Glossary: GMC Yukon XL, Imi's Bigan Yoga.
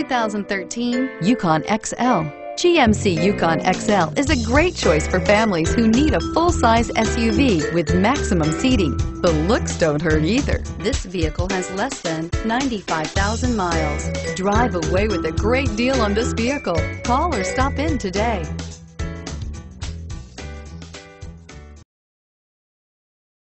2013 Yukon XL. GMC Yukon XL is a great choice for families who need a full-size SUV with maximum seating. The looks don't hurt either. This vehicle has less than 95,000 miles. Drive away with a great deal on this vehicle. Call or stop in today.